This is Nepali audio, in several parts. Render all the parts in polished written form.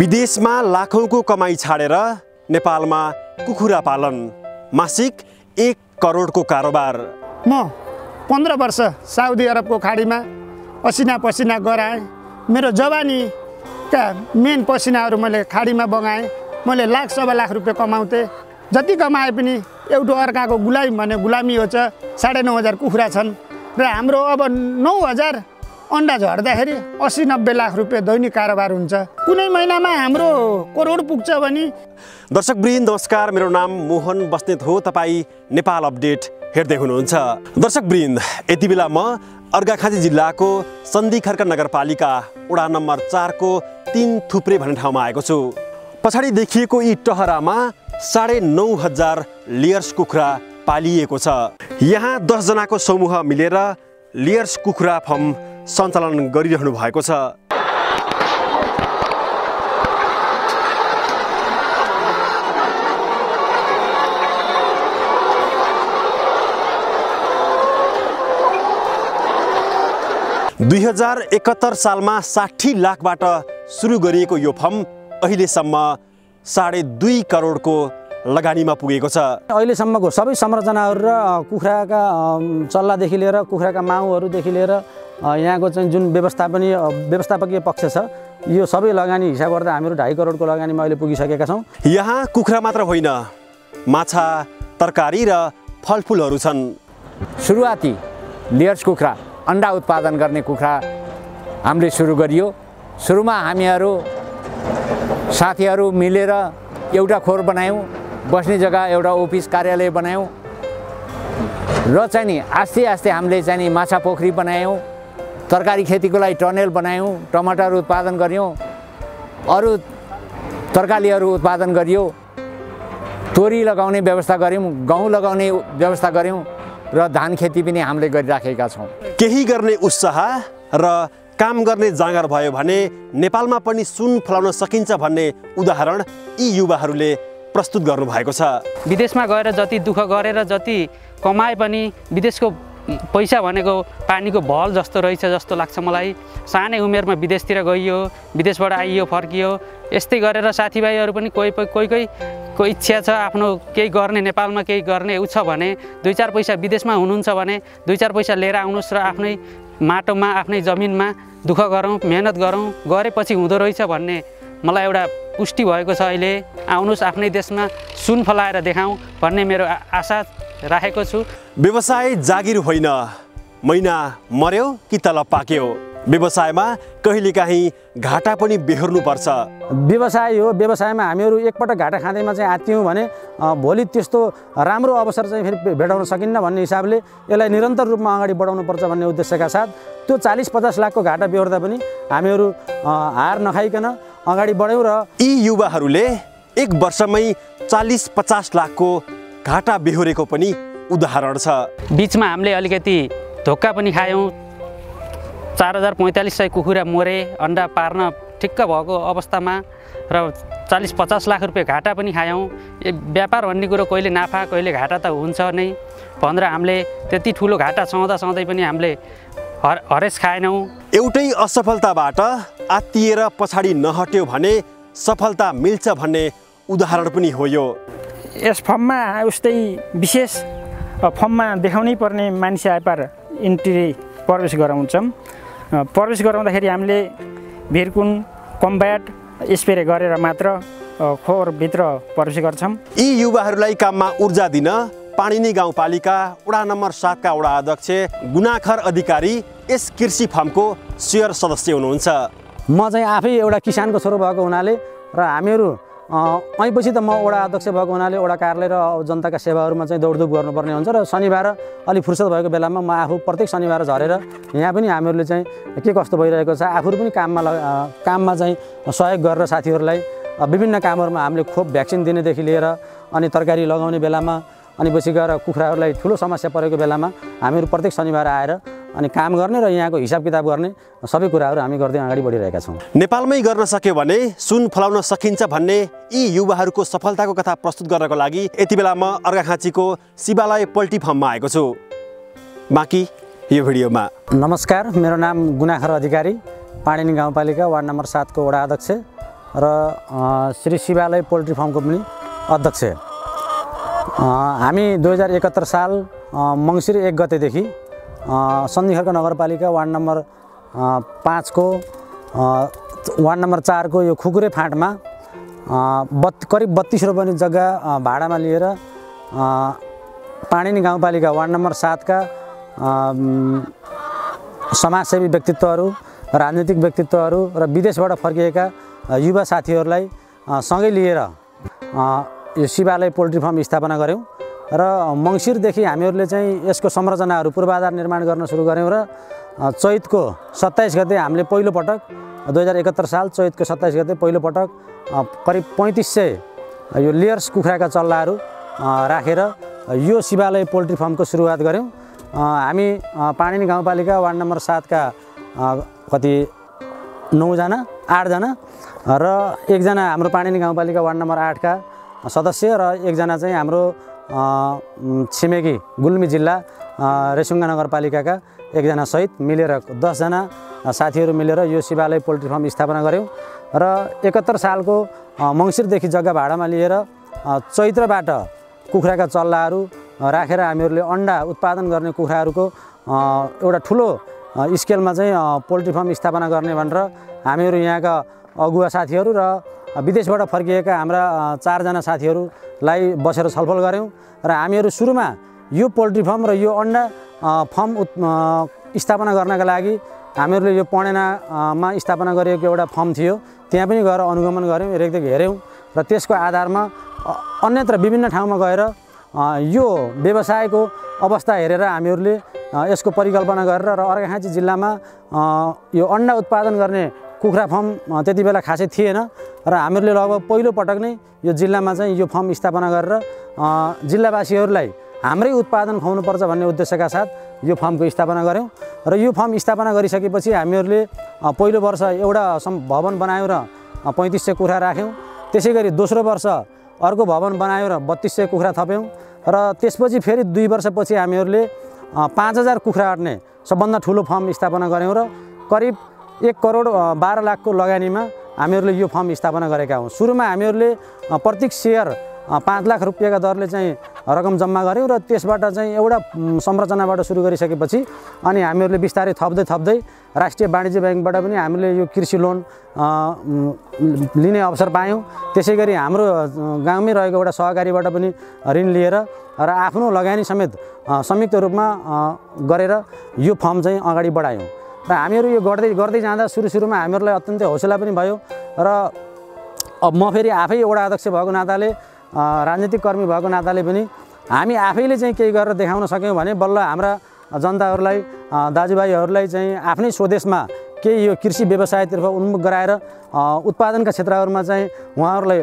विदेश में लाखों को कमाई छाडेर नेपालमा कुखुरा पालन मासिक 1 करोड़ को कारोबार। म 15 वर्ष साउदी अरब को खाड़ी में पसीना पसीना गराएँ। मेरो जवानी का मेन पसीना मैं खाड़ी में बगाएँ। मैं 1 लाख 1.25 लाख रुपये कमाउँथे। जति कमाए पनि एउटा अर्काको गुलामी भने गुलामी हो। 9,500 कुखुरा छन् र हाम्रो अब 9,000 अंडा झर्दाखेरि 80-90 लाख रुपैयाँ दैनिक कारोबार हुन्छ। कुनै महिनामा हाम्रो करोड पुग्छ भने। दर्शक वृन्द नमस्कार, मेरो नाम मोहन बस्नेत हो। तपाई नेपाल अपडेट हेर्दै हुनुहुन्छ। दर्शक वृन्द, यति बेला म अर्घाखाँची जिल्लाको सन्धिखर्क नगरपालिका वडा नम्बर 4 को 3 थुप्रे भन्ने ठाउँमा आएको छु। पछाडि देखिएको यी टहरामा 9,500 लेयर्स कुखुरा पालिएको छ। यहाँ 10 जनाको समूह मिलेर लेयर्स कुखुरा फार्म सञ्चालन गरिरहनु भएको छ। $2071 सालमा 60 लाखबाट सुरु गरिएको यो फार्म अहिलेसम्म 2.5 करोडको लगानीमा पुगेको छ। अहिलेसम्मको सबै संरचनाहरू र कुखुराका चल्लादेखि लिएर कुखुराका माउहरूदेखि लिएर यहाँको चाहिँ जुन व्यवस्थापकीय पक्ष छ, यो सबै लगानी हिसाब गर्दा हामीहरू 2.5 करोडको लगानीमा अहिले पुगिसकेका छौँ। यहाँ कुखुरा मात्र होइन, माछा, तरकारी र फलफुलहरू छन्। सुरुवाती लेयर्स कुखुरा, अन्डा उत्पादन गर्ने कुखुरा हामीले सुरु गरियो। सुरुमा हामीहरू साथीहरू मिलेर एउटा खोर बनायौँ, बस्ने जग्गा एउटा अफिस कार्यालय बनायौँ र चाहिँ नि आस्ते आस्ते हामीले चाहिँ नि माछा पोखरी बनायौँ, तरकारी खेतीको लागि टनेल बनायौँ, टमाटर उत्पादन गऱ्यौँ, अरू तरकारीहरू उत्पादन गरियो, तोरी लगाउने व्यवस्था गऱ्यौँ, गहुँ लगाउने व्यवस्था गऱ्यौँ र धान खेती पनि हामीले गरिराखेका छौँ। केही गर्ने उत्साह र काम गर्ने जाँगर भयो भने नेपालमा पनि सुन फलाउन सकिन्छ भन्ने उदाहरण यी युवाहरूले प्रस्तुत गर्नुभएको छ। विदेशमा गएर जति दुःख गरेर जति कमाए पनि विदेशको पैसा भनेको पानीको भल जस्तो रहेछ जस्तो लाग्छ मलाई। सानै उमेरमा विदेशतिर गइयो, विदेशबाट आइयो, फर्कियो। यस्तै गरेर साथीभाइहरू पनि कोही कोही कोही को इच्छा छ आफ्नो केही गर्ने, नेपालमा केही गर्ने उ छ भने 2-4 पैसा विदेशमा हुनुहुन्छ भने 2-4 पैसा लिएर आउनुहोस् र आफ्नै माटोमा आफ्नै जमिनमा दुःख गरौँ, मेहनत गरौँ, गरेपछि हुँदो रहेछ भन्ने मलाई एउटा पुष्टि भएको छ। अहिले आउनुहोस् आफ्नै देशमा सुन फलाएर देखाउँ भन्ने मेरो आशा राखेको छु। व्यवसाय जागिर होइन, महिना मर्यो कि तलब पाक्यो। व्यवसायमा कहिलेकाहीँ घाटा पनि बेहोर्नुपर्छ। व्यवसाय हो, व्यवसायमा हामीहरू एकपटक घाटा खाँदैमा चाहिँ आत्यौँ भने भोलि त्यस्तो राम्रो अवसर चाहिँ फेरि भेटाउन सकिन्न भन्ने हिसाबले यसलाई निरन्तर रूपमा अगाडि बढाउनुपर्छ भन्ने उद्देश्यका साथ त्यो 40-50 लाखको घाटा बेहोर्दा पनि हामीहरू हार नखाइकन अगाडि बढ्यौँ। र यी युवाहरूले 1 वर्षमै 40-50 लाखको घाटा बेहोरेको पनि उदाहरण छ। बीचमा हामीले अलिकति धोका पनि खायौँ। 4,4500 कुखुरा मरे अन्डा पार्न ठिक्क भएको अवस्थामा र 40-50 लाख रुपियाँ घाटा पनि खायौँ। व्यापार भन्ने कुरो कहिले नाफा कहिले घाटा त हुन्छ नै भनेर हामीले त्यति ठुलो घाटा सहँदा सहँदै पनि हामीले हरेस खाएनौँ। एउटै असफलताबाट आत्तिएर पछाडि नहट्यो भने सफलता मिल्छ भन्ने उदाहरण पनि हो यो। यस फर्ममा उस्तै विशेष फर्ममा देखाउनै पर्ने मान्छे आइपार इन्ट्री प्रवेश गराउँछौँ। प्रवेश गराउँदाखेरि हामीले भिरकुन कम्ब्याट स्प्रे गरेर मात्र खोरभित्र प्रवेश गर्छौँ। यी युवाहरूलाई काममा ऊर्जा दिन पाडिनी गाउँपालिका वडा नम्बर 7 का वडा अध्यक्ष गुनाखर अधिकारी यस कृषि फर्मको सेयर सदस्य हुनुहुन्छ। म चाहिँ आफै एउटा किसानको छोरो भएको हुनाले र हामीहरू अहिपछि त म वडा अध्यक्ष भएको हुनाले वडा कार्यालय र जनताका सेवाहरूमा चाहिँ दौडधुप गर्नुपर्ने हुन्छ र शनिबार अलिक फुर्सद भएको बेलामा म आफू प्रत्येक शनिबार झरेर यहाँ पनि हामीहरूले चाहिँ के कस्तो भइरहेको छ आफूहरू पनि काममा चाहिँ सहयोग गरेर साथीहरूलाई विभिन्न कामहरूमा हामीले खोप भ्याक्सिन दिनेदेखि लिएर अनि तरकारी लगाउने बेलामा अनि पछि गएर कुखुराहरूलाई ठुलो समस्या परेको बेलामा हामीहरू प्रत्येक शनिबार आएर अनि काम गर्ने र यहाँको हिसाब किताब गर्ने सबै कुराहरू हामी गर्दै अगाडि बढिरहेका छौँ। नेपालमै गर्न सक्यो भने सुन फलाउन सकिन्छ भन्ने यी युवाहरूको सफलताको कथा प्रस्तुत गर्नको लागि यति बेला म अर्घाखाँचीको शिवालय पोल्ट्री फार्ममा आएको छु। बाँकी यो भिडियोमा। नमस्कार, मेरो नाम गुनाखर अधिकारी, पाडिनी गाउँपालिका वार्ड नम्बर 7 को वडा अध्यक्ष। र श्री शिवालय पोल्ट्री फार्म को अध्यक्ष है। हमी 2071 साल मंसिर 1 गतेदेखि सन्धिखर्क नगरपालिका वार्ड नम्बर 4 को यो खुकुरे फाँट में करीब 32 रोपनी जग्गा भाड़ा में लिएर पाणिनी गाउँपालिका वार्ड नम्बर 7 का समाजसेवी व्यक्तित्वहरू, राजनीतिक व्यक्तित्वहरू र विदेशबाट फर्किएका युवा साथीहरूलाई सँगै लिएर यो शिवालय पोल्ट्री फार्म स्थापना गर्यौं र मंसिरदेखि हामीहरूले चाहिँ यसको संरचनाहरू पूर्वाधार निर्माण गर्न सुरु गर्यौं र चैतको 27 गते हामीले पहिलो पटक 2071 साल चैतको 27 गते पहिलो पटक करिब 3500 यो लेयर्स कुखुराका चल्लाहरू राखेर यो शिवालय पोल्ट्री फार्मको सुरुवात गर्यौं। हामी पाणिनी गाउँपालिका वार्ड नम्बर 7 का कति 9 जना 8 जना र 1 जना हाम्रो पाणिनी गाउँपालिका वार्ड नम्बर 8 का सदस्य र 1 जना चाहिँ हाम्रो छिमेकी गुल्मी जिल्ला रसुङ्गा नगरपालिकाका 1 जना सहित मिलेर 10 जना साथीहरू मिलेर यो शिवालय पोल्ट्री फार्म स्थापना गर्यौं र 71 सालको मंसिरदेखि जग्गा भाडामा लिएर चैत्रबाट कुखुराका चल्लाहरू राखेर हामीहरूले अन्डा उत्पादन गर्ने कुखुराहरूको एउटा ठुलो स्केलमा चाहिँ पोल्ट्री फार्म स्थापना गर्ने भनेर हामीहरू यहाँका अगुवा साथीहरू र विदेशबाट फर्किएका हाम्रा 4 जना साथीहरूलाई बसेर छलफल गर्यौं र हामीहरू सुरुमा यो पोल्ट्री फार्म र यो अन्डा फार्म स्थापना गर्नका लागि हामीहरूले यो पणेनामा स्थापना गरिएको एउटा फार्म थियो, त्यहाँ पनि गएर अनुगमन गर्यौं, एकदेख हेर्यौं र त्यसको आधारमा अन्यत्र विभिन्न ठाउँमा गएर यो व्यवसायको अवस्था हेरेर हामीहरूले यसको परिकल्पना गरेर र अर्घाखाँची जिल्लामा यो अन्डा उत्पादन गर्ने कुखुरा फार्म त्यति बेला खासै थिएन र हामीहरूले लगभग पहिलो पटक नै यो जिल्लामा चाहिँ यो फार्म स्थापना गरेर जिल्लावासीहरूलाई हाम्रै उत्पादन खुवाउनुपर्छ भन्ने उद्देश्यका साथ यो फार्मको स्थापना गर्यौं र यो फार्म स्थापना गरिसकेपछि हामीहरूले पहिलो वर्ष एउटा भवन बनायौं र 3500 कुखुरा राख्यौं, त्यसैगरी दोस्रो वर्ष अर्को भवन बनायौं र 3200 कुखुरा थप्यौं र त्यसपछि फेरि 2 वर्षपछि हामीहरूले 5000 कुखुरा अट्ने सबभन्दा ठुलो फार्म स्थापना गर्यौं र करिब 1 करोड 12 लाख को लगानीमा हामीहरूले यो फार्म स्थापना गरेका हौं। सुरुमा हामीहरूले प्रत्येक शेयर 5 लाख रुपैयाँको दरले चाहिँ रकम जम्मा गर्यौं र त्यसबाट चाहिँ एउटा संरचनाबाट सुरु गरिसकेपछि अनि हामीहरूले बिस्तारै थप्दै थप्दै राष्ट्रिय वाणिज्य बैंकबाट पनि हामीले यो कृषि लोन लिने अवसर पायौं, त्यसैगरी हाम्रो गाउँमै रहेको एउटा सहकारीबाट पनि ऋण लिएर र आफ्नो लगानी समेत संयुक्त रूपमा गरेर यो फार्म चाहिँ अगाडि बढायौं र हामीहरू यो गर्दै जाँदा सुरुमा हामीहरूलाई अत्यन्तै हौसला पनि भयो र अब म फेरि आफै एउटा अध्यक्ष भएको नाताले राजनीतिक कर्मी भएको नाताले पनि हामी आफैले चाहिँ केही गरेर देखाउन सक्यौं भने बल्ल हाम्रा जनताहरूलाई दाजुभाइहरूलाई चाहिँ आफ्नै स्वदेशमा केही यो कृषि व्यवसायतर्फ उन्मुख गराएर उत्पादनका क्षेत्रहरूमा चाहिँ उहाँहरूलाई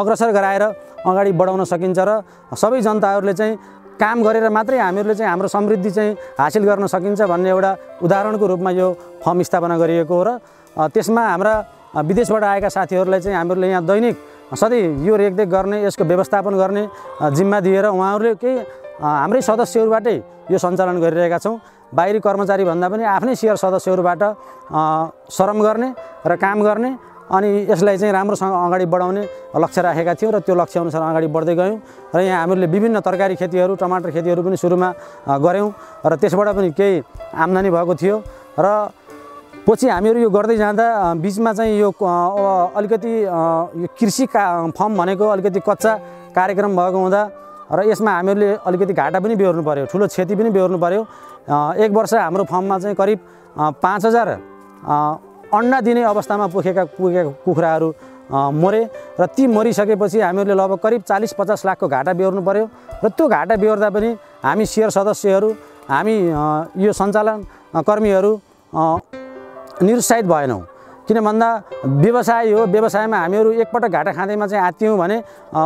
अग्रसर गराएर अगाडि बढाउन सकिन्छ र सबै जनताहरूले चाहिँ काम गरेर मात्रै हामीहरूले चाहिँ हाम्रो समृद्धि चाहिँ हासिल गर्न सकिन्छ भन्ने एउटा उदाहरणको रूपमा यो फार्म स्थापना गरिएको हो र त्यसमा हाम्रा विदेशबाट आएका साथीहरूलाई चाहिँ हामीहरूले यहाँ दैनिक सधैँ यो रेखदेख गर्ने, यसको व्यवस्थापन गर्ने जिम्मा दिएर उहाँहरूले केही हाम्रै सदस्यहरूबाटै यो सञ्चालन गरिरहेका छौं। बाहिरी कर्मचारी भन्दा पनि आफ्नै शेयर सदस्यहरूबाट श्रम गर्ने र काम गर्ने अनि यसलाई चाहिँ राम्रोसँग अगाडि बढाउने लक्ष्य राखेका थियौं र त्यो लक्ष्य अनुसार अगाडि बढ्दै गयौं र यहाँ हामीले विभिन्न तरकारी खेतीहरू, टमाटर खेतीहरू पनि सुरुमा गर्यौं र त्यसबाट पनि केही आम्दानी भएको थियो र पछि हामीहरू यो गर्दै जाँदा बीचमा चाहिँ यो अलिकति यो कृषि फार्म भनेको अलिकति कच्चा कार्यक्रम भएको हुँदा र यसमा हामीहरूले अलिकति घाटा पनि बेहोर्नु पर्यो, ठुलो क्षति पनि बेहोर्नु पर्यो। 1 वर्ष हाम्रो फार्ममा चाहिँ करिब 5000 अन्डा दिने अवस्थामा पुगेका कुखुराहरू मरे र ती मरिसकेपछि हामीहरूले लगभग करिब 40-50 लाखको घाटा बेहोर्नु पर्यो र त्यो घाटा बेहोर्दा पनि हामी शेयर सदस्यहरू, हामी यो सञ्चालन कर्मीहरू निरुत्साहित भएनौं, किन भन्दा व्यवसाय हो, व्यवसायमा हामीहरू एकपटक घाटा खाँदैमा चाहिँ आत्यौं भने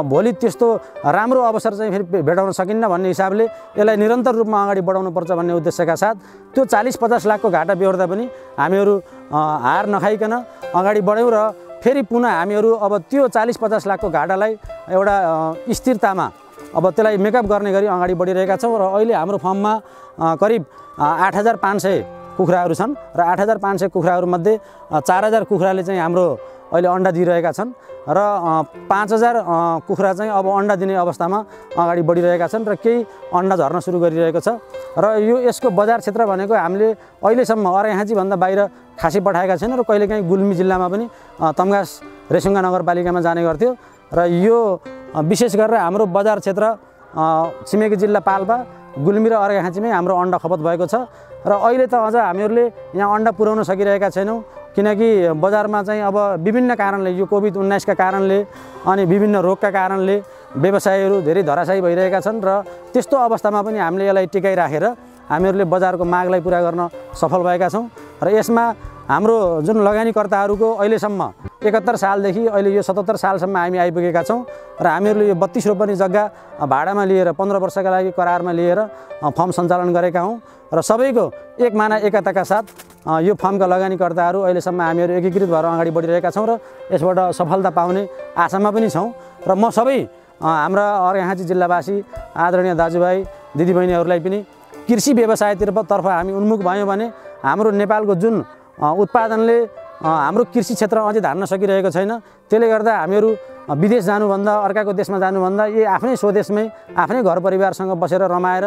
भोलि त्यस्तो राम्रो अवसर चाहिँ फेरि भेटाउन सकिन्न भन्ने हिसाबले यसलाई निरन्तर रूपमा अगाडि बढाउनुपर्छ भन्ने उद्देश्यका साथ त्यो 40-50 लाखको घाटा बेहोर्दा पनि हामीहरू हार नखाइकन अगाडि बढ्यौं र फेरि पुनः हामीहरू अब त्यो 40-50 लाखको घाटालाई एउटा स्थिरतामा अब त्यसलाई मेकअप गर्ने गरी अगाडि बढिरहेका छौं र अहिले हाम्रो फार्ममा करिब 8500 कुखुराहरू छन् र 8500 कुखुराहरू मध्ये 4000 कुखुराले चाहिँ हाम्रो अहिले अन्डा दिइरहेका छन् र 5000 कुखुरा चाहिँ अब अन्डा दिने अवस्थामा अगाडि बढिरहेका छन् र केही अन्डा झर्न सुरु गरिरहेको छ र यो यसको बजार क्षेत्र भनेको हामीले अहिलेसम्म अर्घाखाँची भन्दा बाहिर खासै पठाएका छैनौं र कहिलेकाहीँ गुल्मी जिल्लामा पनि तम्घास रेसुङ्गा नगरपालिकामा जाने गर्थ्यो र यो विशेष गरेर हाम्रो बजार क्षेत्र छिमेकी जिल्ला पाल्पा गुल्मी र अर्घाखाँचीमै हाम्रो अन्डा खपत भएको छ र अहिले त अझ हामीहरूले यहाँ अन्डा पुर्याउन सकिरहेका छैनौं किनकि बजारमा चाहिँ अब विभिन्न कारणले यो कोभिड-19 का कारणले अनि विभिन्न रोगका कारणले व्यवसायीहरू धेरै धराशायी भइरहेका छन् र त्यस्तो अवस्थामा पनि हामीले यसलाई टिकाइराखेर हामीहरूले बजारको मागलाई पूरा गर्न सफल भएका छौं र यसमा हाम्रो जुन लगानीकर्ताहरूको अहिलेसम्म 71 सालदेखि अहिले यो 77 सालसम्म हामी आइपुगेका छौं र हामीहरूले यो 32 रोपनी जग्गा भाडामा लिएर 15 वर्षका लागि करारमा लिएर फर्म सञ्चालन गरेका हौं र सबैको एक माना एकताका साथ यो फर्मका लगानीकर्ताहरू अहिलेसम्म हामीहरू एकीकृत भएर अगाडि बढिरहेका छौं र यसबाट सफलता पाउने आशामा पनि छौं र म सबै हाम्रा अर्घाखाँची जिल्लावासी आदरणीय दाजुभाइ दिदीबहिनीहरूलाई पनि कृषि व्यवसायतर्फ हामी उन्मुख भयौं भने हाम्रो नेपालको जुन उत्पादनले हाम्रो कृषि क्षेत्र अझै धान्न सकिरहेको छैन त्यसले गर्दा हामीहरू विदेश जानुभन्दा अर्काको देशमा जानुभन्दा यही आफ्नै स्वदेशमै आफ्नै घर परिवारसँग बसेर रमाएर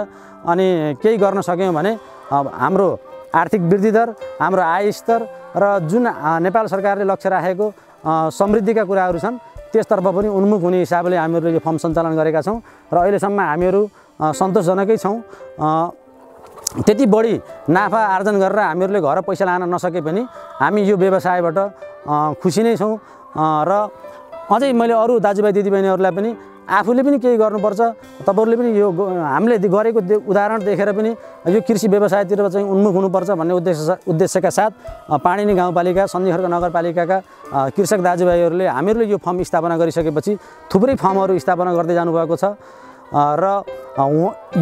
अनि केही गर्न सक्यौं भने हाम्रो आर्थिक वृद्धि दर हाम्रो आय स्तर र जुन नेपाल सरकारले लक्ष्य राखेको समृद्धिका कुराहरू छन् त्यसतर्फ पनि उन्मुख हुने हिसाबले हामीहरूले यो फर्म सञ्चालन गरेका छौं र अहिलेसम्म हामीहरू सन्तोषजनकै छौं। त्यति बढी नाफा आर्जन गरेर हामीहरूले घर पैसा लान नसके पनि हामी यो व्यवसायबाट खुसी नै छौं र अझै मैले अरु दाजुभाइ दिदीबहिनीहरूलाई पनि आफूले पनि केही गर्नुपर्छ तपाईहरुले पनि यो हामीले गरेको उदाहरण देखेर पनि यो कृषि व्यवसायतिर चाहिँ उन्मुख हुनुपर्छ भन्ने उद्देश्यका साथ पाणिनी गाउँपालिका सन्धिखर्क नगरपालिकाका कृषक दाजुभाइहरूले हामीहरूले यो फर्म स्थापना गरिसकेपछि थुप्रै फर्महरु स्थापना गर्दै जानु भएको छ र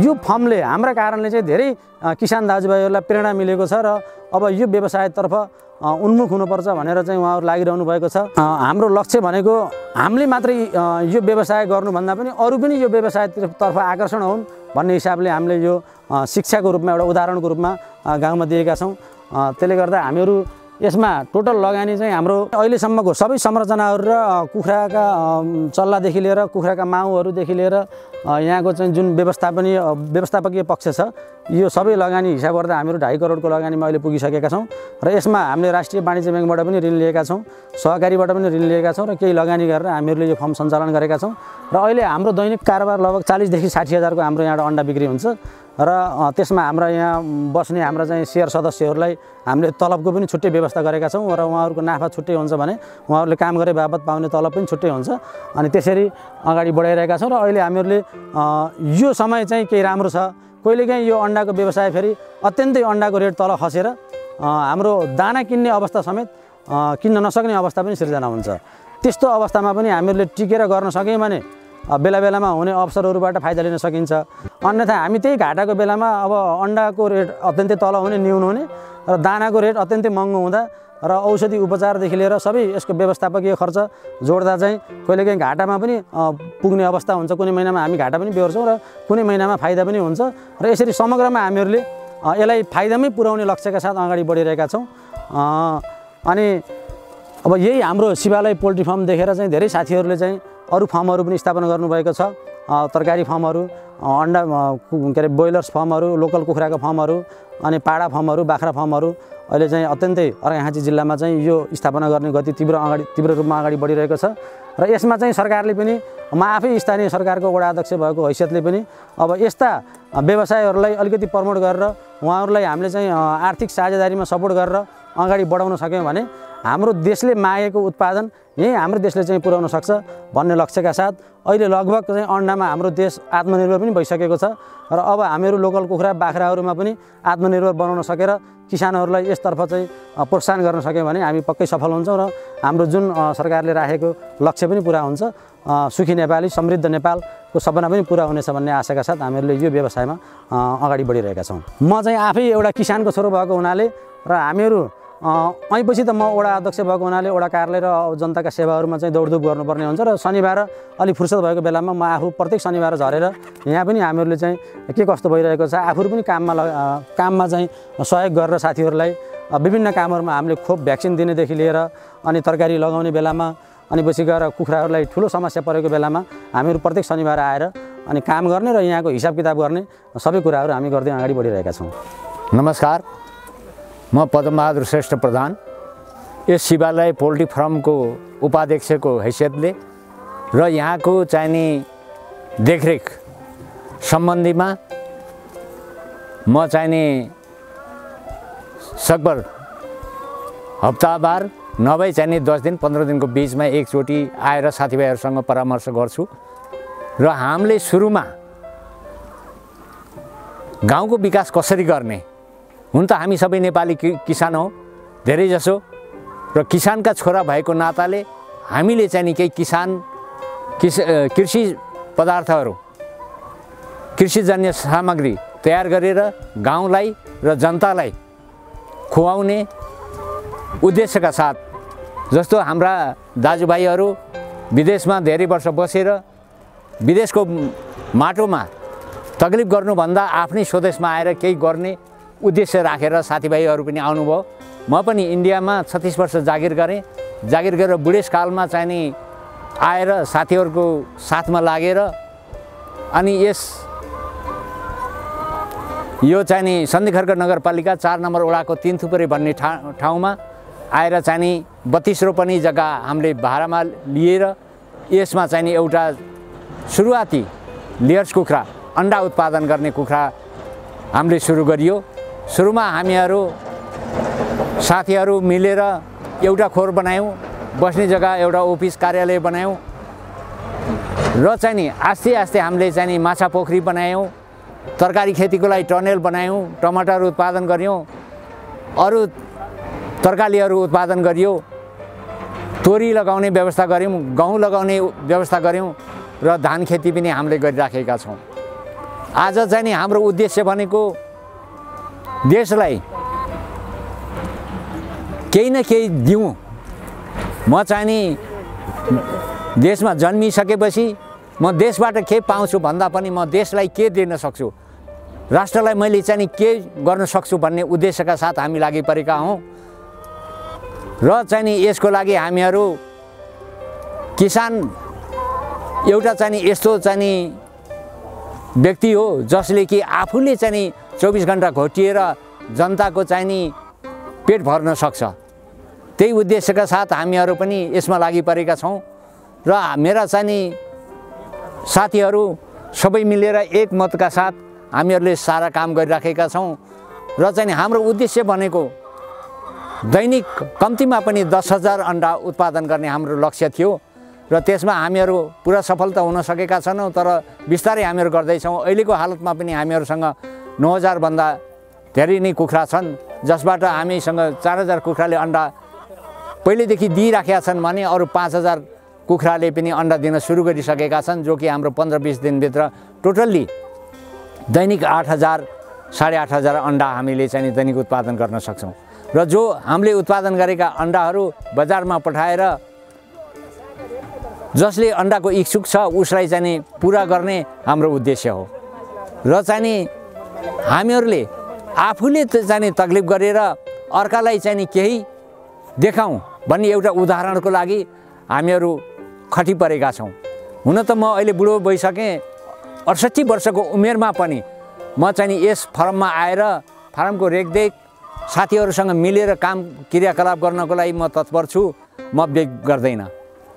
यो फर्मले हाम्रा कारणले चाहिँ धेरै किसान दाजुभाइहरूलाई प्रेरणा मिलेको छ र अब यो व्यवसायतर्फ उन्मुख हुनुपर्छ भनेर चाहिँ उहाँहरु लागिरहनु भएको छ। हाम्रो लक्ष्य भनेको हामीले मात्रै यो व्यवसाय गर्नुभन्दा पनि अरू पनि यो व्यवसायतर्फ आकर्षण हुन् भन्ने हिसाबले हामीले यो शिक्षाको रूपमा एउटा उदाहरणको रूपमा गाउँमा दिएका छौं। त्यसले गर्दा हामीहरू यसमा टोटल लगानी चाहिँ हाम्रो अहिलेसम्मको सबै संरचनाहरू र कुखुराका चल्लादेखि लिएर कुखुराका माउहरूदेखि लिएर यहाँको चाहिँ जुन व्यवस्थापकीय पक्ष छ यो सबै लगानी हिसाब गर्दा हामीहरू 2.5 करोडको लगानीमा अहिले पुगिसकेका छौं र यसमा हामीले राष्ट्रिय वाणिज्य बैंकबाट पनि ऋण लिएका छौं सहकारीबाट पनि ऋण लिएका छौं र केही लगानी गरेर हामीहरूले यो फर्म सञ्चालन गरेका छौं र अहिले हाम्रो दैनिक कारोबार लगभग 40 देखि 60 हजारको हाम्रो यहाँ अन्डा बिक्री हुन्छ र त्यसमा हाम्रा यहाँ बस्ने हाम्रा चाहिँ शेयर सदस्यहरूलाई हामीले तलबको पनि छुट्टै व्यवस्था गरेका छौं र उहाँहरूको नाफा छुट्टै हुन्छ भने उहाँहरूले काम गरे बाबत पाउने तलब पनि छुट्टै हुन्छ अनि त्यसरी अगाडि बढाइरहेका छौं र अहिले हामीहरूले यो समय चाहिँ केही राम्रो छ कहिलेकाहीँ यो अन्डाको व्यवसाय फेरि अत्यन्तै अन्डाको रेट तल खसेर हाम्रो दाना किन्ने अवस्था समेत किन्न नसक्ने अवस्था पनि सिर्जना हुन्छ। त्यस्तो अवस्थामा पनि हामीहरूले टिकेर गर्न सक्यौं भने बेला बेलामा हुने अवसरहरूबाट फाइदा लिन सकिन्छ अन्यथा हामी त्यही घाटाको बेलामा अब अन्डाको रेट अत्यन्तै तल हुने न्यून हुने र दानाको रेट अत्यन्तै महँगो हुँदा र औषधि उपचारदेखि लिएर सबै यसको व्यवस्थापकीय खर्च जोड्दा चाहिँ कहिलेकाहीँ घाटामा पनि पुग्ने अवस्था हुन्छ। कुनै महिनामा हामी घाटा पनि बेहोर्छौं र कुनै महिनामा फाइदा पनि हुन्छ र यसरी समग्रमा हामीहरूले यसलाई फाइदामै पुर्याउने लक्ष्यका साथ अगाडि बढिरहेका छौं। अनि अब यही हाम्रो शिवालय पोल्ट्री फार्म देखेर चाहिँ धेरै साथीहरूले चाहिँ अरु फर्महरु पनि स्थापना गर्नुभएको छ तरकारी फर्महरु अन्डा के अरे ब्रोइलर्स फर्महरु लोकल कुखुराको फर्महरु अनि पाडा फर्महरु बाख्रा फर्महरु अहिले चाहिँ अत्यन्तै अर्घाखाँची जिल्लामा चाहिँ यो स्थापना गर्ने गति तीव्र रूपमा अगाडि बढिरहेको छ र यसमा चाहिँ सरकारले पनि म आफै स्थानीय सरकारको वडा अध्यक्ष भएको हैसियतले पनि अब यस्ता व्यवसायहरूलाई अलिकति प्रमोट गरेर उहाँहरूलाई हामीले चाहिँ आर्थिक साझेदारीमा सपोर्ट गरेर अगाडि बढाउन सक्यौं भने हाम्रो देशले मागेको उत्पादन यही हाम्रो देशले चाहिँ पुर्याउन सक्छ भन्ने लक्ष्यका साथ अहिले लगभग चाहिँ अन्डामा हाम्रो देश आत्मनिर्भर पनि भइसकेको छ र अब हामीहरू लोकल कुखुरा बाख्राहरूमा पनि आत्मनिर्भर बनाउन सकेर किसानहरूलाई यसतर्फ चाहिँ प्रोत्साहन गर्न सक्यौं भने हामी पक्कै सफल हुन्छौं र हाम्रो जुन सरकारले राखेको लक्ष्य पनि पूरा हुन्छ सुखी नेपाली समृद्ध नेपालको सपना पनि पूरा हुनेछ भन्ने आशाका साथ हामीहरूले यो व्यवसायमा अगाडि बढिरहेका छौं। म चाहिँ आफै एउटा किसानको छोरो भएको हुनाले र हामीहरू अएपछि त म वडा अध्यक्ष भएको हुनाले वडा कार्यालय र जनताका सेवाहरुमा चाहिँ दौडधुप गर्नुपर्ने हुन्छ र शनिबार अलि फुर्सद भएको बेलामा म आफू प्रत्येक शनिबार झरेर यहाँ पनि हामीहरुले चाहिँ के कस्तो भइरहेको छ आफूहरु पनि काममा चाहिँ सहयोग गरेर साथीहरुलाई विभिन्न कामहरुमा हामीले खोप भ्याक्सिन दिनेदेखि लिएर अनि तरकारी लगाउने बेलामा अनि पछि गएर कुखुराहरुलाई ठूलो समस्या परेको बेलामा हामीहरु प्रत्येक शनिबार आएर अनि काम गर्ने र यहाँको हिसाब किताब गर्ने सबै कुराहरु हामी गर्दै अगाडि बढिरहेका छौं। नमस्कार, म पद्म बहादुर श्रेष्ठ प्रधान इस शिवालय पोल्ट्री फार्म को उपाध्यक्ष को हैसियतले र यहाँको चाहिने देखरेख सम्बन्धीमा म चाहिने सकभर हप्तावार नभई चाहिने 10 दिन 15 दिन को बीच में एकचोटी आएर साथीभाइहरुसँग परामर्श गर्छु र हामीले सुरुमा गाँव को विकास कसरी गर्ने। हुन त हामी सबै नेपाली किसान हौ धेरै जसो र किसानका छोरा भएको नाताले हामीले चाहिँ नि केही कृषि पदार्थहरू कृषिजन्य सामग्री तयार गरेर गाउँलाई र जनतालाई खुवाउने उद्देश्यका साथ जस्तो हाम्रा दाजुभाइहरू विदेशमा धेरै वर्ष बसेर विदेशको माटोमा तकलीफ गर्नुभन्दा आफ्नै स्वदेशमा आएर केही गर्ने उद्देश्य राखेर साथीभाइहरु पनि आउनुभयो। म पनि इन्डियामा 36 वर्ष जागिर गरेँ। जागिर गरेर बुढेसकालमा चाहिँ नि आएर साथीहरुको साथमा लागेर अनि यो चाहिँ नि सन्धिखर्क नगरपालिका 4 नम्बर वडाको 3 थुपुरे भन्ने ठाउँमा आएर चाहिँ नि 32 रोपनी जग्गा हामीले भाडामा लिएर यसमा चाहिँ नि एउटा सुरुवाती लेयर्स कुखुरा अन्डा उत्पादन गर्ने कुखुरा हामीले सुरु गरियो। सुरुमा हामीहरु साथीहरु मिलेर एउटा खोर बनायौं, बस्ने जग्गा एउटा अफिस कार्यालय बनायौं र चाहिँ नि आस्ते आस्ते हामीले चाहिँ नि माछा पोखरी बनायौं, तरकारी खेतीको लागि टनेल बनायौं, टमाटर उत्पादन गर्यौं, अरु तरकारीहरु उत्पादन गरियो, तोरी लगाउने व्यवस्था गर्यौं, गहुँ लगाउने व्यवस्था गर्यौं र धान खेती पनि हामीले गरिराखेका छौं। आज चाहिँ नि हाम्रो उद्देश्य भनेको देशलाई केही न केही दिउँ। म चाहिँ नि देशमा जन्मिसकेपछि म देशबाट के पाउँछु भन्दा पनि म देशलाई के दिन सक्छु, राष्ट्रलाई मैले चाहिँ नि के गर्न सक्छु भन्ने उद्देश्यका साथ हामी लागि परेका हौं र चाहिँ नि यसको लागि हामीहरु किसान एउटा चाहिँ नि यस्तो चाहिँ नि व्यक्ति हो जसले कि आफूले चाहिँ नि 24 घण्टा घोटिएर जनता को चाहिने पेट भर्न सक्छ। त्यही उद्देश्यका साथ हामीहरु पनि यसमा लागि परेका छौं र मेरा चाहिने साथीहरु सबै मिलेर एक मतका साथ हामीहरुले सारा काम गरिराखेका छौं र चाहिँ हाम्रो उद्देश्य भनेको दैनिक कम्तिमा पनि 10,000 अन्डा उत्पादन गर्ने हाम्रो लक्ष्य थियो र त्यसमा हामीहरु पूरा सफलता हुन सकेका छैनौं तर बिस्तारै हामीहरु गर्दै छौं। अहिलेको हालतमा पनि हामीहरुसँग 9,000 भन्दा धेरै नै कुखुरा छन् जसबाट हामीसँग 4,000 कुखुराले अन्डा पहिलेदेखि दिइराखेका छन् भने अरू 5,000 कुखुराले पनि अन्डा दिन सुरु गरिसकेका छन् जो कि हाम्रो 15-20 दिनभित्र टोटल्ली दैनिक 8,000 साढे 8,000 अन्डा हामीले चाहिँ दैनिक उत्पादन गर्न सक्छौं र जो हामीले उत्पादन गरेका अन्डाहरू बजारमा पठाएर जसले अन्डाको इच्छुक छ उसलाई चाहिँ पूरा गर्ने हाम्रो उद्देश्य हो र चाहिँ हामीहरुले आफूले चाहिँ तकलीफ गरेर अर्कालाई चाहिँ केही देखाउँ भन्ने एउटा उदाहरणको लागि हामीहरु खटी परेका छौं। हुन त म अहिले बुढो भइसके 68 वर्षको उमेरमा पनि म चाहिँ यस फार्ममा आएर फार्मको रेखदेख साथीहरुसँग मिलेर काम क्रियाकलाप गर्नको लागि म तत्पर छु, म बेग गर्दैन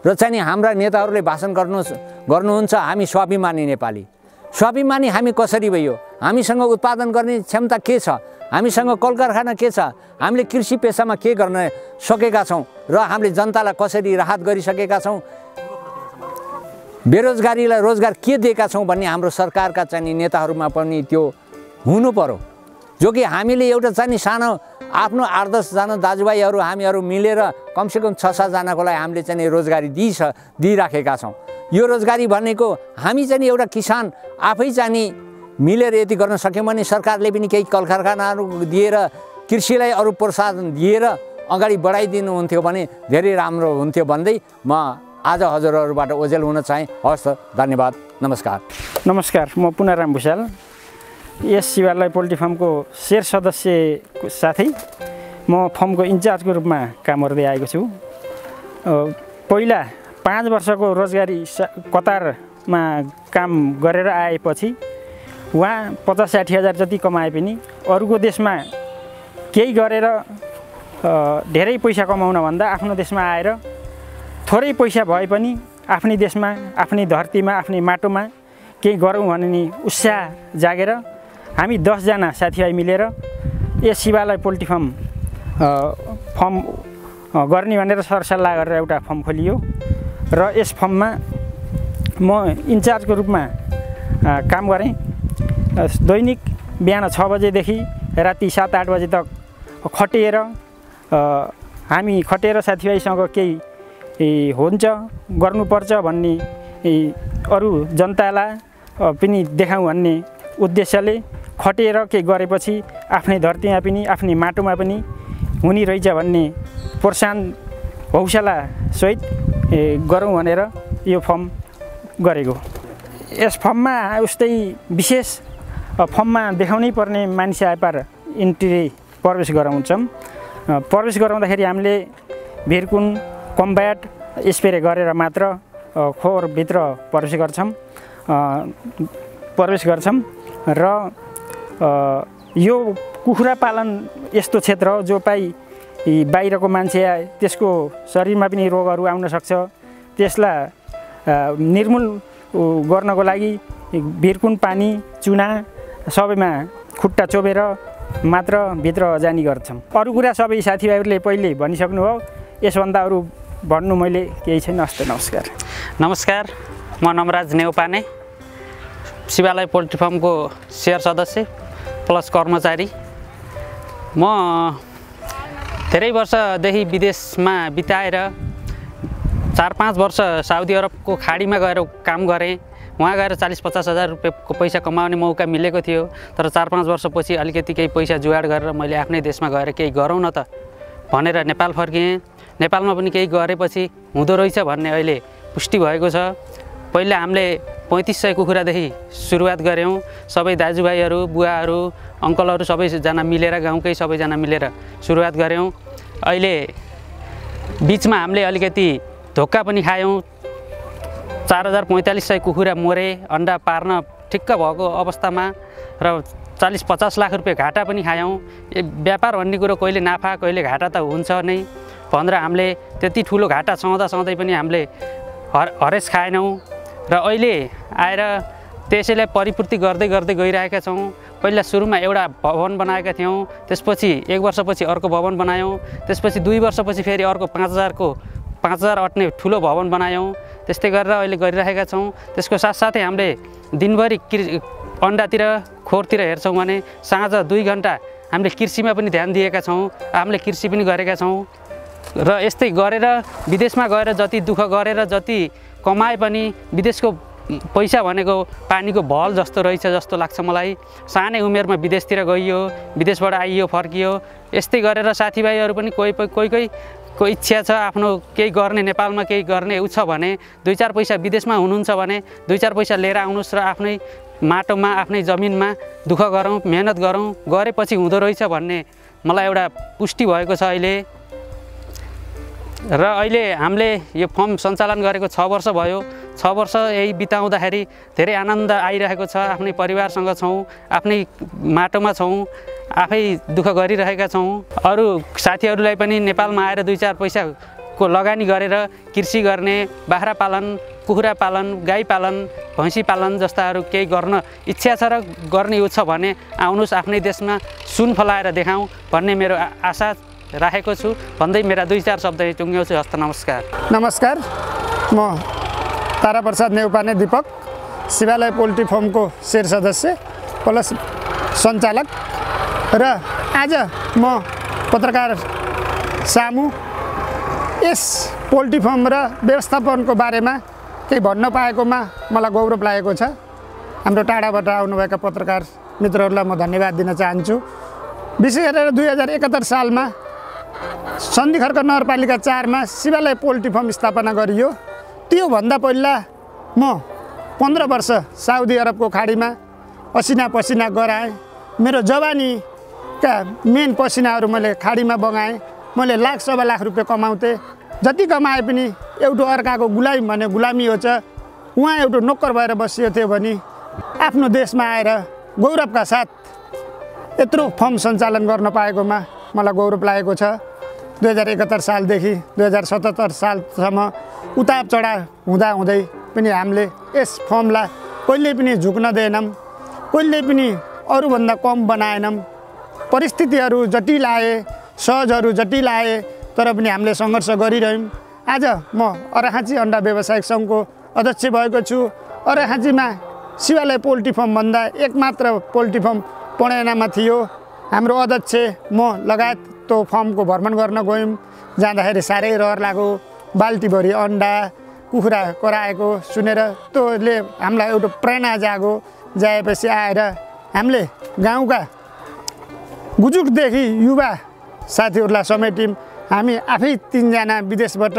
र चाहिँ हाम्रा नेताहरुले भाषण गर्नुहुन्छ हामी स्वाभिमानी नेपाली। स्वाभिमानी हामी कसरी भयो, हामीसँग उत्पादन गर्ने क्षमता के छ, हामीसँग कल कारखाना के छ, हामीले कृषि पेशामा के गर्न सकेका छौं र हामीले जनतालाई कसरी राहत गरिसकेका छौं, बेरोजगारीलाई रोजगार के दिएका छौं भन्ने हाम्रो सरकारका चाहिँ नेताहरुमा पनि त्यो हुनु पर्यो जो कि हामीले एउटा चाहिँ सानो आफ्नो 8-10 जना दाजुभाइहरु हामीहरु मिलेर कमसेकम 6-7 जनाको लागि हामीले चाहिँ रोजगारी दिइराखेका छौं। यो रोजगारी भनेको हामी चाहिँ एउटा किसान आफै चाहिँ मिलेर यति गर्न सक्यौं भने सरकारले पनि केही कल कारखानाहरु दिएर कृषिलाई अरु प्रोत्साहन दिएर अगाडि बढाइदिनुहुन्थ्यो भने धेरै राम्रो हुन्थ्यो भन्दै म आज हजुरहरुबाट ओझेल हुन चाहे। हस्, धन्यवाद, नमस्कार। नमस्कार, म पुनराम भुषाल यस शिवालय पोल्ट्री फार्मको शेयर सदस्य साथै म फार्मको इन्चार्जको रूपमा काम गर्दै आएको छु। पहिला 5 वर्षको रोजगारी कतारमा काम गरेर आएपछि वहाँ 50-60 हजार जति कमाए पनि अरूको देशमा केही गरेर धेरै पैसा कमाउन भन्दा आफ्नो देशमा आएर थोरै पैसा भए पनि आफ्नै देशमा, आफ्नै धरतीमा, आफ्नै माटोमा केही गरौँ भन्ने उत्साह जागेर हामी 10 जना साथीभाइ मिलेर यस शिवालय पोल्ट्री फार्म गर्ने भनेर सरसल्लाह गरेर एउटा फार्म खोलियो र यस फार्ममा म इन्चार्जको रूपमा काम गरेँ। दैनिक बिहान 6 बजेदेखि राति 7-8 बजे तक खटेर हामी खटेर साथीभाइसँग केही हुन्छ गर्नुपर्छ भन्ने अरू जनतालाई पनि देखाउँ भन्ने उद्देश्यले खटेर केही गरेपछि आफ्नै धरतीमा पनि, आफ्नै माटोमा पनि हुने रहेछ भन्ने प्रोत्साहन हौसला सहित गरौँ भनेर यो फार्म गरेको। यस फार्ममा उस्तै विशेष फार्ममा देखाउनै पर्ने मानिस व्यापार इन्ट्री प्रवेश गराउँछौँ। प्रवेश गराउँदाखेरि हामीले भिरकुन कम्ब्याट स्प्रे गरेर मात्र खोरभित्र प्रवेश गर्छौँ र यो कुखुरा पालन यस्तो क्षेत्र हो जो पाइ बाहिरको मान्छे आए त्यसको शरीरमा पनि रोगहरू आउन सक्छ। त्यसलाई निर्मूल गर्नको लागि भिरकुन पानी, चुना सबैमा खुट्टा चोबेर मात्र भित्र जाने गर्छौँ। अरू कुरा सबै साथीभाइहरूले पहिले भनिसक्नुभयो, यसभन्दा अरू भन्नु मैले केही छैन। हस्त, नमस्कार। नमस्कार, म नमराज नेउपाने शिवालय पोल्ट्री फार्मको शेयर सदस्य प्लस कर्मचारी। म धेरै वर्षदेखि विदेशमा बिताएर 4-5 वर्ष साउदी अरबको खाडीमा गएर काम गरेँ। वहाँ गएर 40-50 हजार रुपियाँको पैसा कमाउने मौका मिलेको थियो, तर 4-5 वर्षपछि अलिकति केही पैसा जुगाड गरेर मैले आफ्नै देशमा गएर केही गरौँ न त भनेर नेपाल फर्किएँ। नेपालमा पनि केही गरेपछि हुँदो रहेछ भन्ने अहिले पुष्टि भएको छ। पहिला हामीले 3500 कुखुरादेखि सुरुवात गऱ्यौँ। सबै दाजुभाइहरू, बुवाहरू, अङ्कलहरू सबैजना मिलेर, गाउँकै सबैजना मिलेर सुरुवात गऱ्यौँ। अहिले बिचमा हामीले अलिकति धोका पनि खायौँ। 4,4500 कुखुरा मरे अन्डा पार्न ठिक्क भएको अवस्थामा र 40-50 लाख रुपियाँ घाटा पनि खायौँ। व्यापार भन्ने कुरो कहिले नाफा कहिले घाटा त हुन्छ नै भनेर हामीले त्यति ठुलो घाटा सहँदै पनि हामीले हरेस खाएनौँ र अहिले आएर त्यसैलाई परिपूर्ति गर्दै गर्दै गइरहेका छौँ। पहिला सुरुमा एउटा भवन बनाएका थियौँ, त्यसपछि 1 वर्षपछि अर्को भवन बनायौँ, त्यसपछि 2 वर्षपछि फेरि अर्को 5,000 अट्ने ठुलो भवन बनायौँ। त्यस्तै गरेर अहिले गरिरहेका छौँ। त्यसको साथसाथै हामीले दिनभरि अन्डातिर खोरतिर हेर्छौँ भने साँझ 2 घन्टा हामीले कृषिमा पनि ध्यान दिएका छौँ। हामीले कृषि पनि गरेका छौँ र यस्तै गरेर विदेशमा गएर जति दुःख गरेर जति कमाए पनि विदेशको पैसा भनेको पानीको भल जस्तो रहेछ जस्तो लाग्छ मलाई। सानै उमेरमा विदेशतिर गइयो, विदेशबाट आइयो, फर्कियो। यस्तै गरेर साथीभाइहरू पनि कोही कोहीको इच्छा छ आफ्नो केही गर्ने, नेपालमा केही गर्ने उ छ भने 2-4 पैसा विदेशमा हुनुहुन्छ भने 2-4 पैसा लिएर आउनुहोस् र आफ्नै माटोमा, आफ्नै जमिनमा दुःख गरौँ, मेहनत गरौँ, गरेपछि हुँदो रहेछ भन्ने मलाई एउटा पुष्टि भएको छ अहिले। र अहिले हामीले यो फर्म सञ्चालन गरेको 6 वर्ष भयो। 6 वर्ष यही बिताउँदाखेरि धेरै आनन्द आइरहेको छ। आफ्नै परिवारसँग छौँ, आफ्नै माटोमा छौँ, आफै दुःख गरिरहेका छौँ। अरू साथीहरूलाई पनि नेपालमा आएर 2-4 पैसाको लगानी गरेर कृषि गर्ने, बाख्रा पालन, कुखुरा पालन, गाई पालन, भैँसी पालन जस्ताहरू केही गर्न इच्छा छ र गर्ने उच्छ भने आउनुहोस्, आफ्नै देशमा सुन फलाएर देखाउँ भन्ने मेरो आशा राखेको छु भन्दै मेरा 2-4 शब्द टुङ्ग्याउँछु। हस्त, नमस्कार। नमस्कार, म तारा प्रसाद नेउपाने दीपक शिवालय पोल्ट्री फार्मको शेयर सदस्य प्लस सञ्चालक र आज म पत्रकार सामु यस पोल्ट्री फार्म र व्यवस्थापनको बारेमा केही भन्न पाएकोमा मलाई गौरव लागेको छ। हाम्रो टाढाबाट आउनुभएका पत्रकार मित्रहरूलाई म धन्यवाद दिन चाहन्छु। विशेष गरेर 2071 सालमा सन्धिखर्क नगरपालिका 4 में शिवालय पोल्ट्री फार्म स्थापना गरियो। त्यो भन्दा पहिला म 15 वर्ष साउदी अरब को खाड़ी में पसिना पसिना गराए। मेरो जवानी का मेन पसिनाहरु मैले खाड़ी में बगाए। मैले लाख सवा लाख रुपये कमाउँथे। जति कमाए पनि एउटा अर्काको गुलामी भने गुलामी हो। उहाँ एउटा नोकर भएर बसियो थियो भने आफ्नो देशमा आएर गौरवका साथ यत्रो फर्म सञ्चालन गर्न पाएकोमा मलाई गौरव लागेको छ। 2071 सालदेखि 2077 सालसम्म उतार चढाव हुँदा हुँदै पनि हामीले यस फर्मलाई कहिल्यै पनि झुक्न दिएनौँ, कहिल्यै पनि अरूभन्दा कम बनाएनौँ। परिस्थितिहरू जटिल आए, सहजहरू जटिल आए, तर पनि हामीले सङ्घर्ष गरिरह्यौँ। आज म अर्घाखाँची अन्डा व्यावसायिक सङ्घको अध्यक्ष भएको छु। अर्घाखाँचीमा शिवालय पोल्ट्री फार्म भन्दा एकमात्र पोल्ट्री फार्म पणेनामा थियो। हाम्रो अध्यक्ष म लगायत तो फार्मको भ्रमण गर्न गयौँ। जाँदाखेरि साह्रै रहर लाग्यो। बाल्टीभरि अन्डा कुखुरा कराएको सुनेर तोले हामीलाई एउटा प्रेरणा जाग्यो। जाएपछि आएर हामीले गाउँका गुजुकदेखि युवा साथीहरूलाई समेट्यौँ। हामी आफै 3 जना विदेशबाट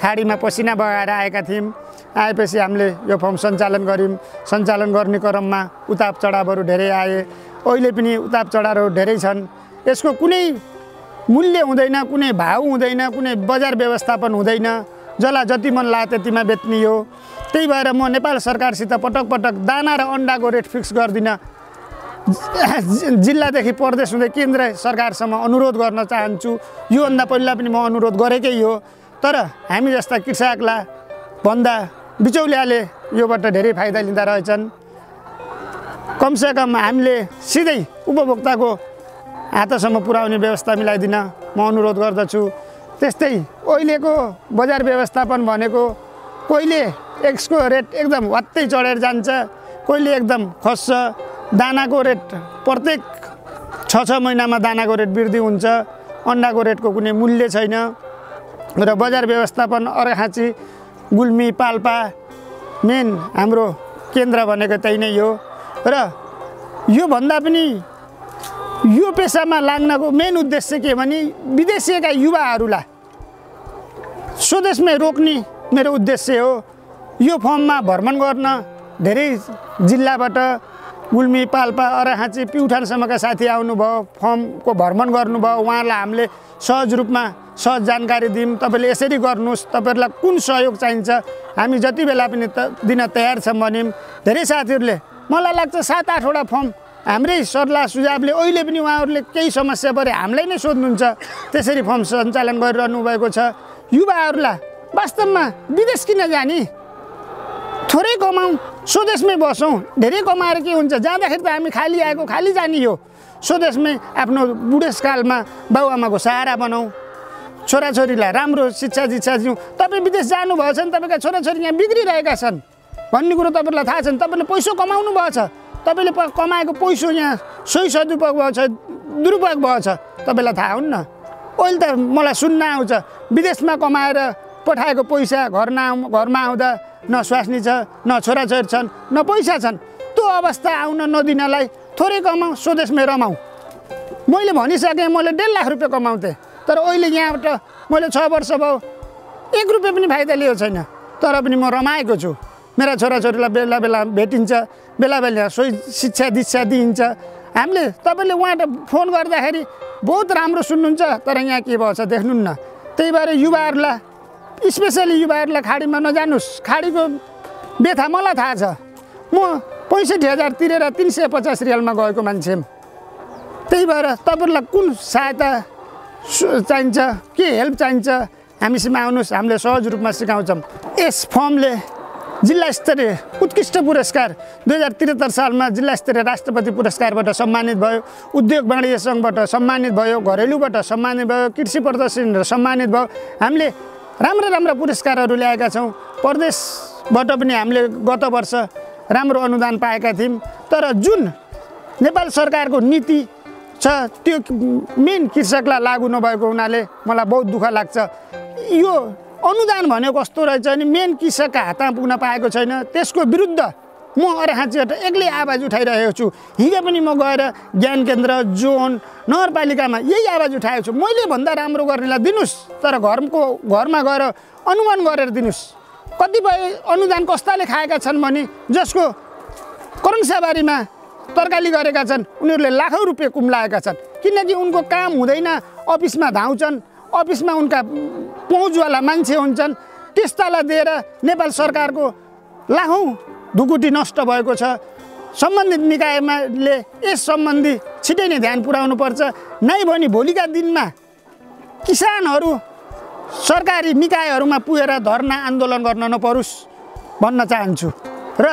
खाडीमा पसिना बगाएर आएका थियौँ। आएपछि हामीले यो फार्म सञ्चालन गऱ्यौँ। सञ्चालन गर्ने क्रममा उतार चढावहरू धेरै आए। अहिले पनि उतार चढावहरू धेरै छन्। यसको कुनै मूल्य हुँदैन, कुनै भाव हुँदैन, कुनै बजार व्यवस्थापन हुँदैन। जसलाई जति मन लाग्यो त्यतिमा बेच्ने हो। त्यही भएर म नेपाल सरकारसित पटक पटक दाना र अन्डाको रेट फिक्स गर्दिनँ। जिल्लादेखि प्रदेश हुँदै केन्द्र सरकारसम्म अनुरोध गर्न चाहन्छु। योभन्दा पहिला पनि म अनुरोध गरेकै हो, तर हामी जस्ता कृषकलाई भन्दा बिचौलियाले योबाट धेरै फाइदा लिँदा रहेछन्। कमसेकम हामीले सिधै उपभोक्ताको हातसम्म पुर्याउने व्यवस्था मिलाइदिन म अनुरोध गर्दछु। त्यस्तै अहिलेको बजार व्यवस्थापन भनेको कहिले एक्सको रेट एकदम वात्तै चढेर जान्छ, कहिले एकदम खस्छ। दानाको रेट प्रत्येक 6 महिनामा दानाको रेट वृद्धि हुन्छ। अन्डाको रेटको कुनै मूल्य छैन र बजार व्यवस्थापन अर्घाखाँची, गुल्मी, पाल्पा मेन हाम्रो केन्द्र भनेको त्यही नै हो। र यो भन्दा पनि यो पेसामा लाग्नको मेन उद्देश्य के भने विदेशीका युवाहरूलाई स्वदेशमै रोक्ने मेरो उद्देश्य हो। यो फर्ममा भ्रमण गर्न धेरै जिल्लाबाट गुल्मी, पाल्पा, अर्घाखाँची, प्युठानसम्मका साथी आउनुभयो, फर्मको भ्रमण गर्नुभयो। उहाँलाई हामीले सहज रूपमा सहज जानकारी दियौँ। तपाईँले यसरी गर्नुहोस्, तपाईँहरूलाई कुन सहयोग चाहिन्छ हामी जति बेला पनि दिन तयार छौँ भन्यौँ। धेरै साथीहरूले मलाई लाग्छ 7-8 वटा फर्म हाम्रै सल्लाह सुझावले अहिले पनि उहाँहरूले केही समस्या परे हामीलाई नै सोध्नुहुन्छ। त्यसरी फर्म सञ्चालन गरिरहनु भएको छ। युवाहरूलाई वास्तवमा विदेश किन जाने, थोरै कमाउँ, स्वदेशमै बसौँ। धेरै कमाएर के हुन्छ, जाँदाखेरि त हामी खाली आएको खाली जाने हो। स्वदेशमै आफ्नो बुढेसकालमा बाबुआमाको सहारा बनाऊ, छोराछोरीलाई राम्रो शिक्षा दीक्षा दिउँ। तपाईँ विदेश जानुभएछ भने तपाईँका छोराछोरी यहाँ बिग्रिरहेका छन् भन्ने कुरो तपाईँहरूलाई थाहा छ। तपाईँले पैसा कमाउनु भएछ, तपाईँले कमाएको पैसा यहाँ सही सदुपयोग भएछ, दुरुपयोग भएछ, तपाईँलाई थाहा हुन्न। अहिले त मलाई सुन्न आउँछ विदेशमा कमाएर पठाएको पैसा घरमा आउँदा न स्वास्नी छ, न छोराछोरी छन्, न पैसा छन्। त्यो अवस्था आउन नदिनलाई थोरै कमाऊ, स्वदेशमै रमाऊ। मैले भनिसकेँ मैले 1.5 लाख रुपियाँ कमाउँथेँ, तर अहिले यहाँबाट मैले 6 वर्ष भयो 1 रुपियाँ पनि फाइदा लिएको छैन। तर पनि म रमाएको छु। मेरा छोराछोरीलाई बेला बेला भेटिन्छ, बेला बेला सोही शिक्षा दीक्षा दिइन्छ। हामीले तपाईँले उहाँबाट फोन गर्दाखेरि बहुत राम्रो सुन्नुहुन्छ, तर यहाँ के भएछ देख्नुहुन्न। त्यही भएर युवाहरूलाई, स्पेसली युवाहरूलाई खाडीमा नजानुस्। खाडीको व्यथा मलाई थाहा छ। म 65,000 तिरेर 350 रियालमा गएको मान्छे। त्यही भएर तपाईँहरूलाई कुन सहायता चाहिन्छ, के हेल्प चाहिन्छ हामीसँग आउनुहोस्, हामीले सहज रूपमा सिकाउँछौँ। यस फर्मले जिल्ला स्तरीय उत्कृष्ट पुरस्कार 2073 सालमा जिल्ला स्तरीय राष्ट्रपति पुरस्कारबाट सम्मानित भयो, उद्योग वाणिज्य सङ्घबाट सम्मानित भयो, घरेलुबाट सम्मानित भयो, कृषि प्रदर्शन सम्मानित भयो। हामीले राम्रा राम्रा पुरस्कारहरू ल्याएका छौँ। प्रदेशबाट पनि हामीले गत वर्ष राम्रो अनुदान पाएका थियौँ। तर जुन नेपाल सरकारको नीति छ त्यो मेन कृषकलाई लागु नभएको हुनाले मलाई बहुत दुःख लाग्छ। यो अनुदान भनेको कस्तो रहेछ भने मेन कृषकका हातमा पुग्न पाएको छैन। त्यसको विरुद्ध म अर्घाखाँचीबाट एक्लै आवाज उठाइरहेको छु। हिजो पनि म गएर ज्ञान केन्द्र जोन नगरपालिकामा यही आवाज उठाएको छु। मैले भन्दा राम्रो गर्नेलाई दिनुस्, तर घरमा गएर अनुमान गरेर दिनुस्। कतिपय अनुदान कस्ताले खाएका छन् भने जसको करङसाबारीमा तरकारी गरेका छन् उनीहरूले लाखौं रुपैयाँ कुम्लाएका छन्, किनकि उनको काम हुँदैन, अफिसमा धाउँछन्, अफिसमा उनका पहुँचवाला मान्छे हुन्छन्। त्यस्तालाई दिएर नेपाल सरकारको लाखौं ढुकुटी नष्ट भएको छ। सम्बन्धित निकायमाले यस सम्बन्धी छिटै नै ध्यान पुर्याउनु पर्छ, नै भने भोलिका दिनमा किसानहरू सरकारी निकायहरूमा पुगेर धरना आन्दोलन गर्न नपरोस् भन्न चाहन्छु। र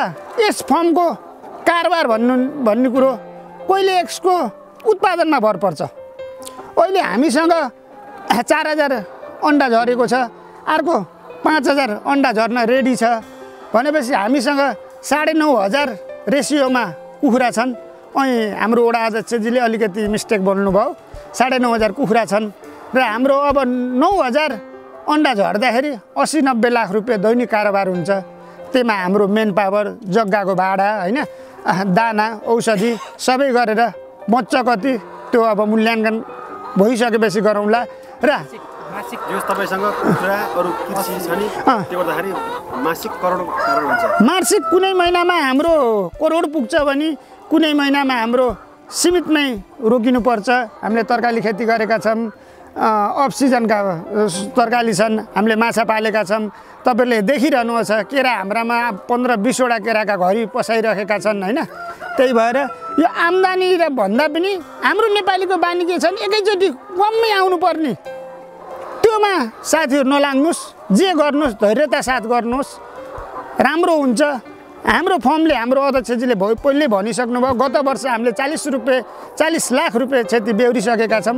यस फर्मको कारोबार भन्ने कुरो कोइले एक्सको उत्पादनमा भर पर्छ। अहिले हामीसँग 4000 अन्डा झरेको छ, अर्को 5000 अन्डा झर्न रेडी छ, भनेपछि हामीसँग 9500 रेसियोमा कुखुरा छन्। अनि हाम्रो वडा अध्यक्षजीले अलिकति मिस्टेक बोल्नुभयो, 9500 कुखुरा छन् र हाम्रो अब 9000 अन्डा झर्दाखेरि 80-90 लाख रुपियाँ दैनिक कारोबार हुन्छ। त्यसमा हाम्रो मेन पावर, जग्गाको भाडा, होइन, दाना, औषधि सबै गरेर बच्च कति त्यो अब मूल्याङ्कन भइसकेपछि गरौँला। र मासिक जो तपाईसँग कुखुरा अरु कृषि छ नि त्यो गर्दाखेरि मासिक करोड हुन्छ। मासिक कुनै महिनामा हाम्रो करोड पुग्छ भने कुनै महिनामा हाम्रो सीमितमै रोकिनुपर्छ। हामीले तरकारी खेती गरेका छौँ, अफ सिजनका तरकारी छन्, हामीले माछा पालेका छौँ। तपाईले देखिरहनुहोस् केरा हाम्रामा 15-20 वटा केराका घरी पसाइरहेका छन्, होइन। त्यही भएर यो आम्दानी र भन्दा पनि हाम्रो नेपालीको बानी के छन्, एकैचोटि कममै आउनुपर्ने। त्योमा साथीहरू नलाग्नुहोस्, जे गर्नुहोस् धैर्यता साथ गर्नुहोस्, राम्रो हुन्छ। हाम्रो फर्मले, हाम्रो अध्यक्षजीले पहिले भनिसक्नुभयो, गत वर्ष हामीले 40 लाख रुपियाँ क्षति बेहोरिसकेका छौँ,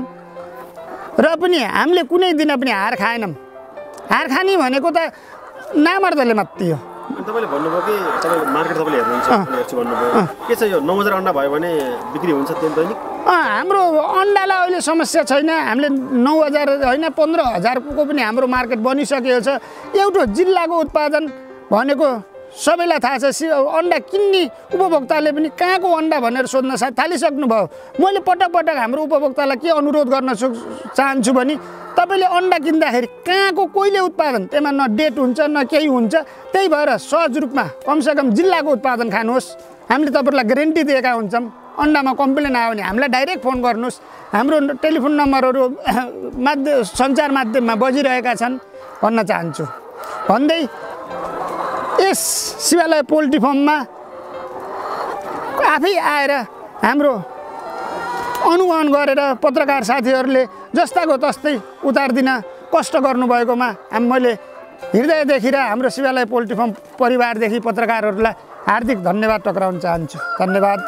र पनि हामीले कुनै दिन पनि हार खाएनौँ। हार खाने भनेको त नामर्दले मात्रै हो। तपाईँले भन्नुभयो कि मार्केट तपाईँले हेर्नुहुन्छ भन्नुभयो, के छ यो 9000 अन्डा भयो भने बिक्री हुन्छ त्यो दैनिक? हाम्रो अन्डालाई अहिले समस्या छैन। हामीले 9000 होइन 15000को पनि हाम्रो मार्केट बनिसकेको छ। एउटा जिल्लाको उत्पादन भनेको सबैलाई थाहा छ। अन्डा किन्ने उपभोक्ताले पनि कहाँको अन्डा भनेर सोध्न थालिसक्नुभयो। मैले पटक हाम्रो उपभोक्तालाई के अनुरोध गर्न चाहन्छु भने तपाईले अन्डा किन्दाखेरि कहाँको कोइले उत्पादन, त्यसमा न डेट हुन्छ न केही हुन्छ। त्यही भएर सहज रूपमा कमसेकम जिल्लाको उत्पादन खानुहोस्। हामीले तपाईलाई ग्यारेन्टी दिएका हुन्छौँ। अन्डामा कम्प्लेन आयो भने हामीलाई डाइरेक्ट फोन गर्नुहोस्। हाम्रो टेलिफोन नम्बरहरू सञ्चार माध्यममा बजिरहेका छन् भन्न चाहन्छु। भन्दै यस शिवालय पोल्ट्री फार्ममा आफै आएर हाम्रो अनुमान गरेर पत्रकार साथीहरूले जस्ताको तस्तै उतार्दिन कष्ट गर्नुभएकोमा मैले हृदयदेखि र हाम्रो शिवालय पोल्ट्री फार्म परिवारदेखि पत्रकारहरूलाई हार्दिक धन्यवाद टक्राउन चाहन्छु। धन्यवाद।